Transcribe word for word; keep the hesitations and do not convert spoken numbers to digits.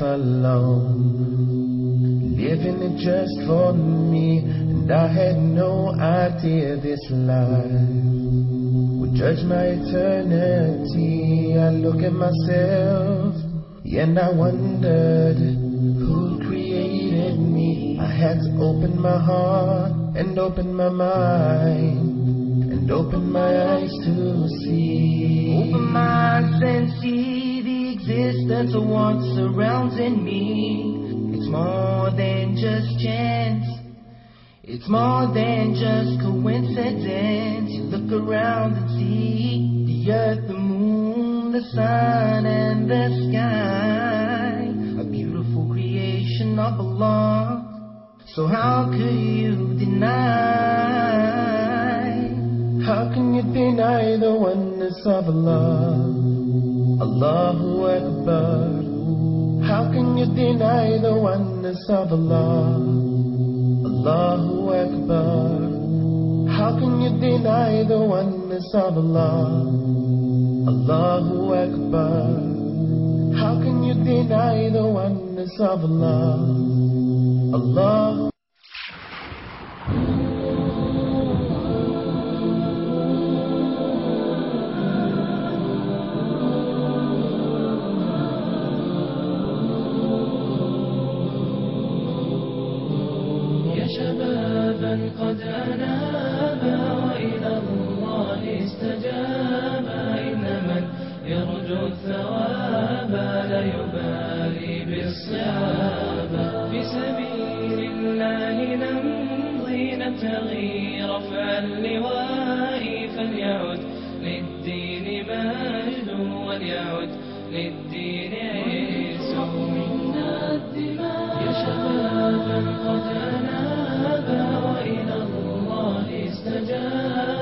alone, living it just for me, and I had no idea this life would judge my eternity. I look at myself, and I wondered who created me. I had to open my heart, and open my mind, and open my eyes to see. Open my eyes and see. Existence of what surrounds in me. It's more than just chance. It's more than just coincidence. You look around and see the earth, the moon, the sun, and the sky. A beautiful creation of Allah. So how could you deny? How can you deny the oneness of Allah? Allahu Akbar. How can you deny the oneness of Allah? Allahu Akbar. How can you deny the oneness of Allah? Allahu Akbar. How can you deny the oneness of Allah? Allah. قد أنابا إلى الله استجابا. إن من يرجو الثواب لا يبالي بالصعاب. في سبيل الله نمضي نبتغي رفع اللواء. فليعد للدين مجد وليعد للدين عز. منا الدماء يا شبابا قد أنابا وإلى الله استجاب.